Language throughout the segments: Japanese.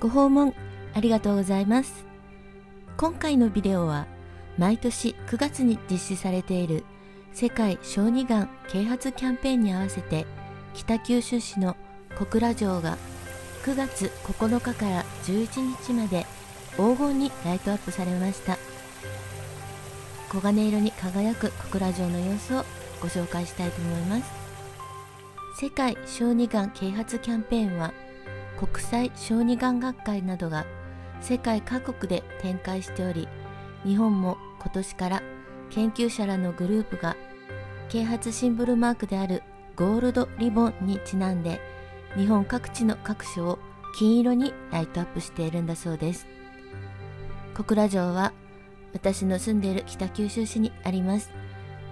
ご訪問ありがとうございます。今回のビデオは毎年9月に実施されている世界小児がん啓発キャンペーンに合わせて北九州市の小倉城が9月9日から11日まで黄金にライトアップされました。黄金色に輝く小倉城の様子をご紹介したいと思います。世界小児がん啓発キャンペーンは国際小児がん学会などが世界各国で展開しており、日本も今年から研究者らのグループが啓発シンボルマークであるゴールドリボンにちなんで日本各地の各所を金色にライトアップしているんだそうです。小倉城は私の住んでいる北九州市にあります。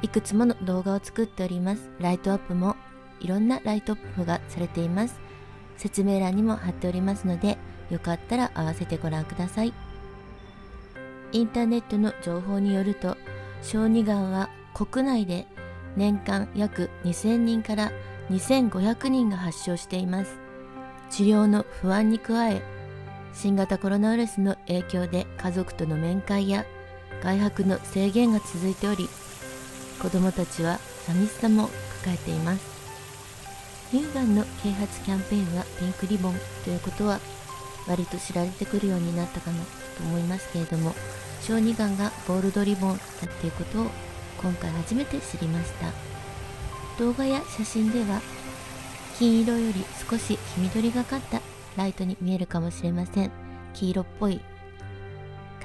いくつもの動画を作っております。ライトアップもいろんなライトアップがされています。説明欄にも貼っておりますので、よかったら合わせてご覧ください。インターネットの情報によると、小児がんは国内で年間約2000人から2500人が発症しています。治療の不安に加え、新型コロナウイルスの影響で家族との面会や外泊の制限が続いており、子どもたちは寂しさも抱えています。乳がんの啓発キャンペーンはピンクリボンということは割と知られてくるようになったかなと思いますけれども、小児がんがゴールドリボンだっていうことを今回初めて知りました。動画や写真では金色より少し黄緑がかったライトに見えるかもしれません。黄色っぽい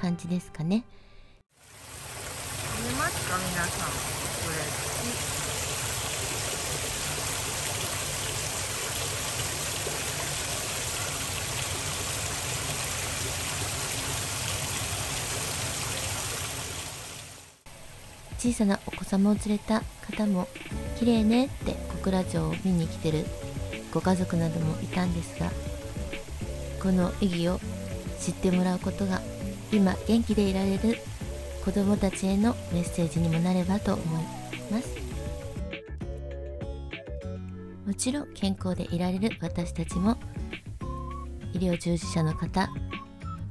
感じですかね。見えますか皆さん、これ小さなお子様を連れた方も綺麗ねって小倉城を見に来てるご家族などもいたんですが、この意義を知ってもらうことが今元気でいられる子どもたちへのメッセージにもなればと思います。もちろん健康でいられる私たちも、医療従事者の方、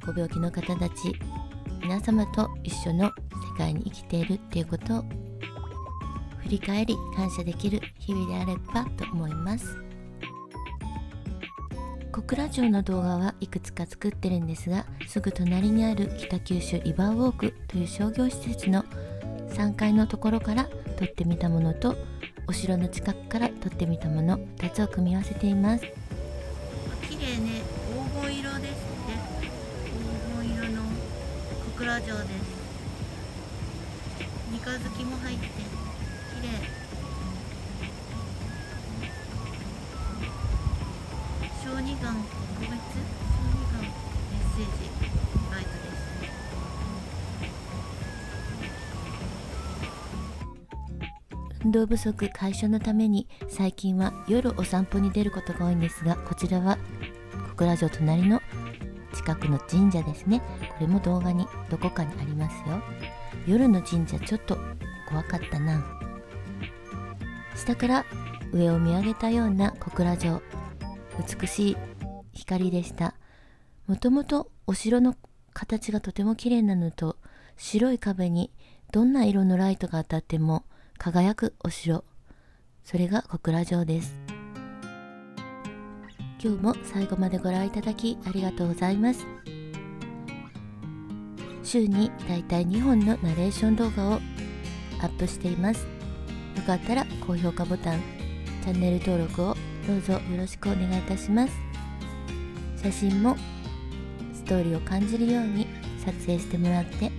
ご病気の方たち皆様と一緒の世界に生きているっていうことを振り返り感謝できる日々であればと思います。小倉城の動画はいくつか作ってるんですが、すぐ隣にある北九州リバーウォークという商業施設の3階のところから撮ってみたものと、お城の近くから撮ってみたもの2つを組み合わせています。綺麗ね、黄金色ですね。黄金色の小倉城です。三日月も入って綺麗。小児がん特別、小児がんメッセージライトです。運動不足解消のために最近は夜お散歩に出ることが多いんですが、こちらは小倉城隣の近くの神社ですね。これも動画にどこかにありますよ。夜の神社ちょっと怖かったな。下から上を見上げたような小倉城。美しい光でした。もともとお城の形がとても綺麗なのと、白い壁にどんな色のライトが当たっても輝くお城、それが小倉城です。今日も最後までご覧いただきありがとうございます。週にだいたい2本のナレーション動画をアップしています。よかったら高評価ボタン、チャンネル登録をどうぞよろしくお願いいたします。写真もストーリーを感じるように撮影してもらって、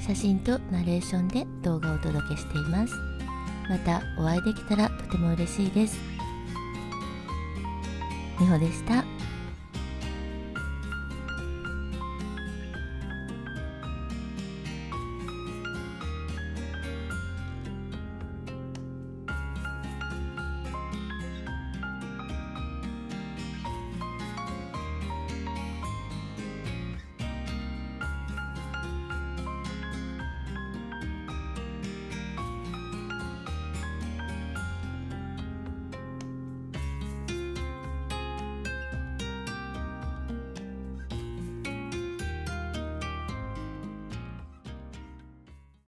写真とナレーションで動画をお届けしています。またお会いできたらとても嬉しいです。みほでした。